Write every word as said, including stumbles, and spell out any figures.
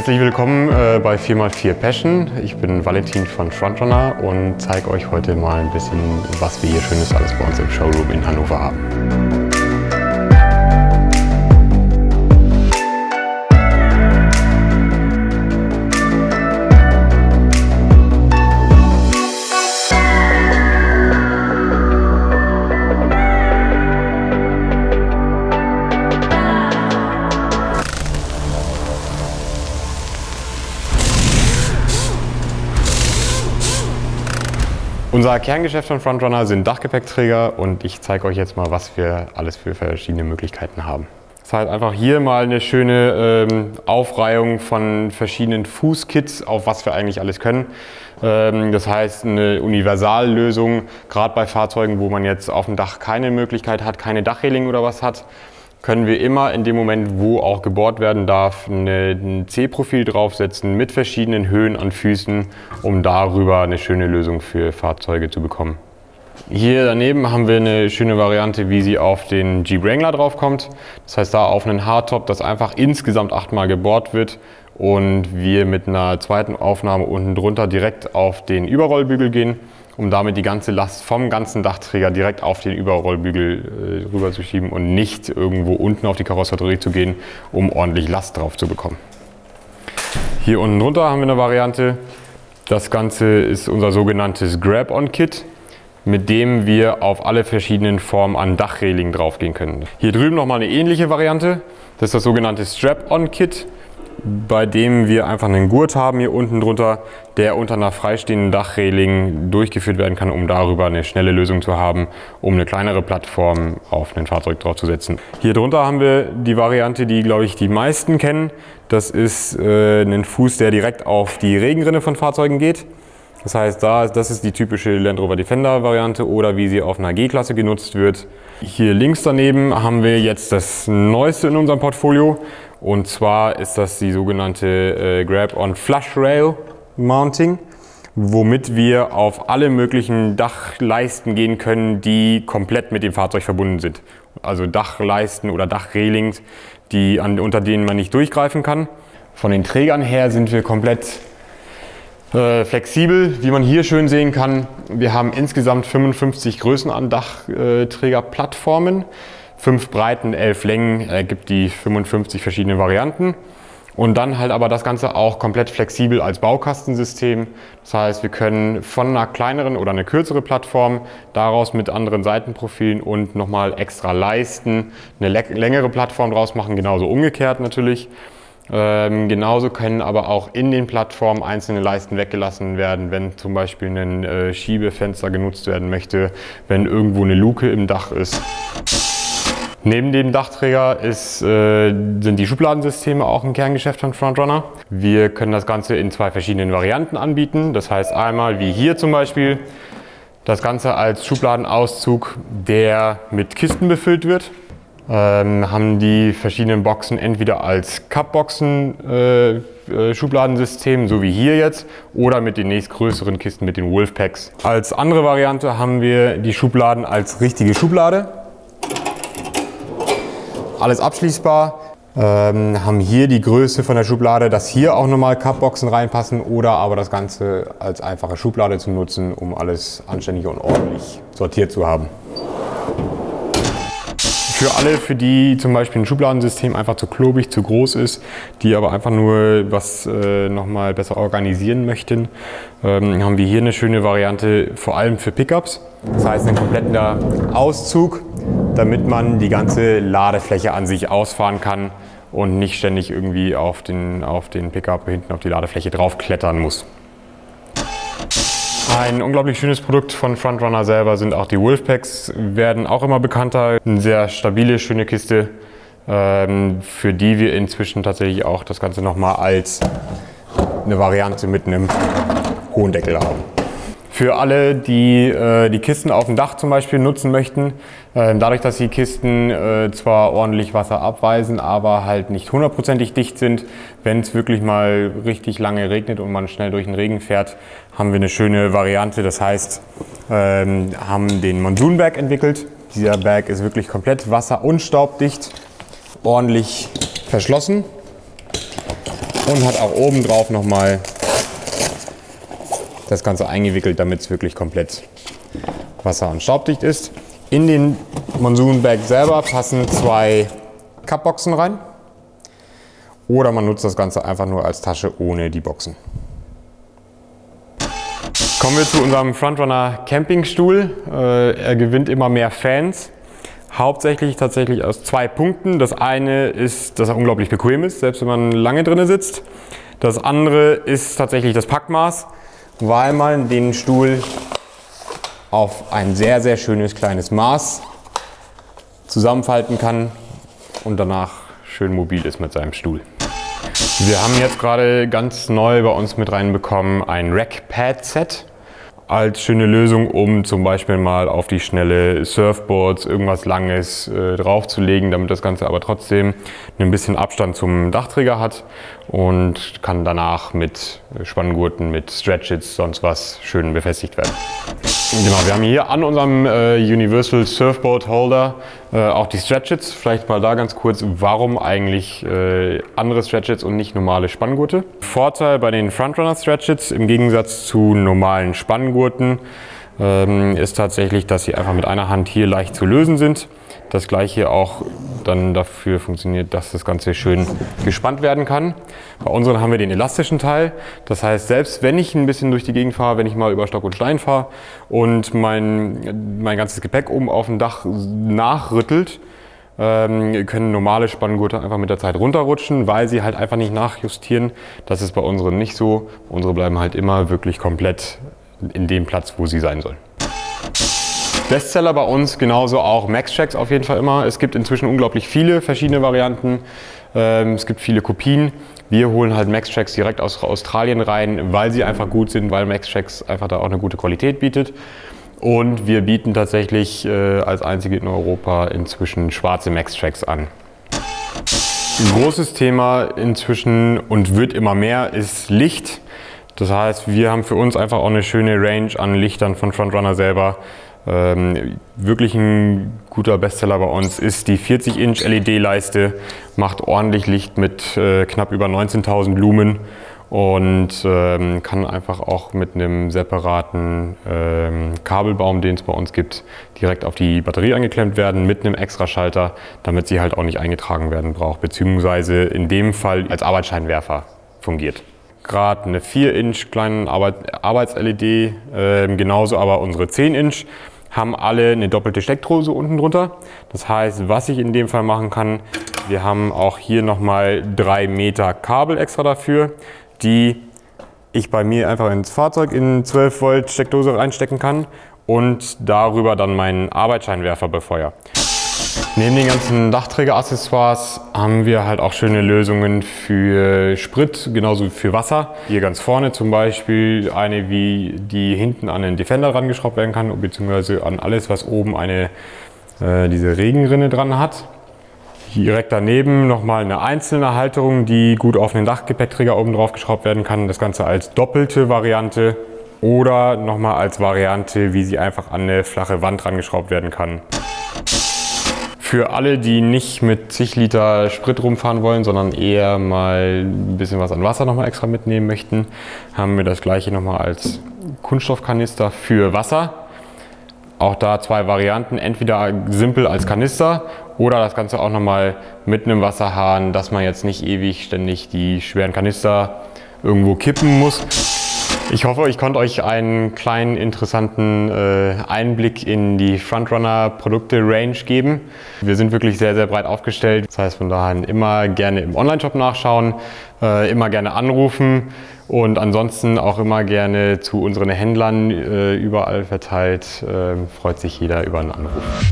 Herzlich willkommen äh, bei vier mal vier Passion. Ich bin Valentin von Frontrunner und zeige euch heute mal ein bisschen, was wir hier Schönes alles bei uns im Showroom in Hannover haben. Unser Kerngeschäft von Frontrunner sind Dachgepäckträger und ich zeige euch jetzt mal, was wir alles für verschiedene Möglichkeiten haben. Das ist halt einfach hier mal eine schöne ähm, Aufreihung von verschiedenen Fußkits, auf was wir eigentlich alles können. Ähm, das heißt, eine Universallösung, gerade bei Fahrzeugen, wo man jetzt auf dem Dach keine Möglichkeit hat, keine Dachreling oder was hat, können wir immer in dem Moment, wo auch gebohrt werden darf, eine, ein C-Profil draufsetzen mit verschiedenen Höhen an Füßen, um darüber eine schöne Lösung für Fahrzeuge zu bekommen. Hier daneben haben wir eine schöne Variante, wie sie auf den Jeep Wrangler draufkommt. Das heißt, da auf einen Hardtop, das einfach insgesamt achtmal gebohrt wird und wir mit einer zweiten Aufnahme unten drunter direkt auf den Überrollbügel gehen, um damit die ganze Last vom ganzen Dachträger direkt auf den Überrollbügel äh, rüberzuschieben und nicht irgendwo unten auf die Karosserie zu gehen, um ordentlich Last drauf zu bekommen. Hier unten drunter haben wir eine Variante. Das Ganze ist unser sogenanntes Grab-on-Kit, mit dem wir auf alle verschiedenen Formen an Dachreling draufgehen können. Hier drüben nochmal eine ähnliche Variante. Das ist das sogenannte Strap-on-Kit, bei dem wir einfach einen Gurt haben hier unten drunter, der unter einer freistehenden Dachreling durchgeführt werden kann, um darüber eine schnelle Lösung zu haben, um eine kleinere Plattform auf ein Fahrzeug draufzusetzen. Hier drunter haben wir die Variante, die, glaube ich, die meisten kennen. Das ist äh, ein Fuß, der direkt auf die Regenrinne von Fahrzeugen geht. Das heißt, da, das ist die typische Land Rover Defender Variante oder wie sie auf einer G-Klasse genutzt wird. Hier links daneben haben wir jetzt das Neueste in unserem Portfolio. Und zwar ist das die sogenannte äh, Grab-on Flush Rail Mounting, womit wir auf alle möglichen Dachleisten gehen können, die komplett mit dem Fahrzeug verbunden sind. Also Dachleisten oder Dachrelings, die an, unter denen man nicht durchgreifen kann. Von den Trägern her sind wir komplett Äh, flexibel, wie man hier schön sehen kann. Wir haben insgesamt fünfundfünfzig Größen an Dachträgerplattformen, äh, fünf Breiten, elf Längen, ergibt die fünfundfünfzig verschiedene Varianten. Und dann halt aber das Ganze auch komplett flexibel als Baukastensystem. Das heißt, wir können von einer kleineren oder eine kürzere Plattform daraus mit anderen Seitenprofilen und nochmal extra Leisten eine längere Plattform draus machen, genauso umgekehrt natürlich. Ähm, genauso können aber auch in den Plattformen einzelne Leisten weggelassen werden, wenn zum Beispiel ein äh, Schiebefenster genutzt werden möchte, wenn irgendwo eine Luke im Dach ist. Neben dem Dachträger ist, äh, sind die Schubladensysteme auch ein Kerngeschäft von Frontrunner. Wir können das Ganze in zwei verschiedenen Varianten anbieten. Das heißt einmal, wie hier zum Beispiel, das Ganze als Schubladenauszug, der mit Kisten befüllt wird. Ähm, haben die verschiedenen Boxen entweder als Cupboxen äh, äh, Schubladensystem, so wie hier jetzt, oder mit den nächstgrößeren Kisten, mit den Wolfpacks. Als andere Variante haben wir die Schubladen als richtige Schublade. Alles abschließbar. Ähm, haben hier die Größe von der Schublade, dass hier auch nochmal Cupboxen reinpassen oder aber das Ganze als einfache Schublade zu nutzen, um alles anständig und ordentlich sortiert zu haben. Für alle, für die zum Beispiel ein Schubladensystem einfach zu klobig, zu groß ist, die aber einfach nur was äh, nochmal besser organisieren möchten, ähm, haben wir hier eine schöne Variante, vor allem für Pickups. Das heißt, ein kompletter Auszug, damit man die ganze Ladefläche an sich ausfahren kann und nicht ständig irgendwie auf den, auf den Pickup hinten auf die Ladefläche draufklettern muss. Ein unglaublich schönes Produkt von Frontrunner selber sind auch die Wolfpacks, werden auch immer bekannter. Eine sehr stabile, schöne Kiste, für die wir inzwischen tatsächlich auch das Ganze nochmal als eine Variante mit einem hohen Deckel haben. Für alle, die die Kisten auf dem Dach zum Beispiel nutzen möchten, dadurch, dass die Kisten zwar ordentlich Wasser abweisen, aber halt nicht hundertprozentig dicht sind, wenn es wirklich mal richtig lange regnet und man schnell durch den Regen fährt, haben wir eine schöne Variante. Das heißt, haben den Monsoon-Bag entwickelt. Dieser Bag ist wirklich komplett wasser- und staubdicht, ordentlich verschlossen und hat auch oben drauf nochmal das Ganze eingewickelt, damit es wirklich komplett wasser- und staubdicht ist. In den Monsoon-Bag selber passen zwei Cupboxen rein. Oder man nutzt das Ganze einfach nur als Tasche ohne die Boxen. Kommen wir zu unserem Frontrunner Campingstuhl. Er gewinnt immer mehr Fans. Hauptsächlich tatsächlich aus zwei Punkten. Das eine ist, dass er unglaublich bequem ist, selbst wenn man lange drin sitzt. Das andere ist tatsächlich das Packmaß, weil man den Stuhl auf ein sehr, sehr schönes kleines Maß zusammenfalten kann und danach schön mobil ist mit seinem Stuhl. Wir haben jetzt gerade ganz neu bei uns mit reinbekommen ein Rack-Pad-Set als schöne Lösung, um zum Beispiel mal auf die schnelle Surfboards irgendwas Langes äh, draufzulegen, damit das Ganze aber trotzdem ein bisschen Abstand zum Dachträger hat und kann danach mit Spanngurten, mit Stretchits, sonst was schön befestigt werden. Genau, wir haben hier an unserem äh, Universal Surfboard Holder äh, auch die Stretchits. Vielleicht mal da ganz kurz, warum eigentlich äh, andere Stretchits und nicht normale Spanngurte. Vorteil bei den Frontrunner Stretchits im Gegensatz zu normalen Spanngurten ähm, ist tatsächlich, dass sie einfach mit einer Hand hier leicht zu lösen sind. Das gleiche auch dann dafür funktioniert, dass das Ganze schön gespannt werden kann. Bei unseren haben wir den elastischen Teil. Das heißt, selbst wenn ich ein bisschen durch die Gegend fahre, wenn ich mal über Stock und Stein fahre und mein, mein ganzes Gepäck oben auf dem Dach nachrüttelt, ähm, können normale Spanngurte einfach mit der Zeit runterrutschen, weil sie halt einfach nicht nachjustieren. Das ist bei unseren nicht so. Unsere bleiben halt immer wirklich komplett in dem Platz, wo sie sein sollen. Bestseller bei uns, genauso auch MAXTRAX auf jeden Fall immer. Es gibt inzwischen unglaublich viele verschiedene Varianten. Es gibt viele Kopien. Wir holen halt MAXTRAX direkt aus Australien rein, weil sie einfach gut sind, weil MAXTRAX einfach da auch eine gute Qualität bietet. Und wir bieten tatsächlich als einzige in Europa inzwischen schwarze MAXTRAX an. Ein großes Thema inzwischen und wird immer mehr ist Licht. Das heißt, wir haben für uns einfach auch eine schöne Range an Lichtern von Frontrunner selber. Ähm, wirklich ein guter Bestseller bei uns ist die vierzig Inch L E D-Leiste, macht ordentlich Licht mit äh, knapp über neunzehntausend Lumen und ähm, kann einfach auch mit einem separaten ähm, Kabelbaum, den es bei uns gibt, direkt auf die Batterie angeklemmt werden mit einem extra Schalter, damit sie halt auch nicht eingetragen werden braucht, beziehungsweise in dem Fall als Arbeitsscheinwerfer fungiert. Gerade eine vier Inch kleinen Arbeits-L E D, äh, genauso aber unsere zehn Inch haben alle eine doppelte Steckdose unten drunter. Das heißt, was ich in dem Fall machen kann, wir haben auch hier nochmal drei Meter Kabel extra dafür, die ich bei mir einfach ins Fahrzeug in zwölf Volt Steckdose reinstecken kann und darüber dann meinen Arbeitsscheinwerfer befeuere. Neben den ganzen Dachträger-Accessoires haben wir halt auch schöne Lösungen für Sprit, genauso für Wasser. Hier ganz vorne zum Beispiel eine, wie die hinten an den Defender rangeschraubt werden kann, beziehungsweise an alles, was oben eine, äh, diese Regenrinne dran hat. Direkt daneben nochmal eine einzelne Halterung, die gut auf den Dachgepäckträger oben drauf geschraubt werden kann. Das Ganze als doppelte Variante oder nochmal als Variante, wie sie einfach an eine flache Wand rangeschraubt werden kann. Für alle, die nicht mit zig Liter Sprit rumfahren wollen, sondern eher mal ein bisschen was an Wasser nochmal extra mitnehmen möchten, haben wir das gleiche nochmal als Kunststoffkanister für Wasser. Auch da zwei Varianten, entweder simpel als Kanister oder das Ganze auch nochmal mit einem Wasserhahn, dass man jetzt nicht ewig ständig die schweren Kanister irgendwo kippen muss. Ich hoffe, ich konnte euch einen kleinen interessanten äh, Einblick in die Frontrunner-Produkte-Range geben. Wir sind wirklich sehr, sehr breit aufgestellt. Das heißt, von daher immer gerne im Online-Shop nachschauen, äh, immer gerne anrufen und ansonsten auch immer gerne zu unseren Händlern äh, überall verteilt. Äh, freut sich jeder über einen Anruf.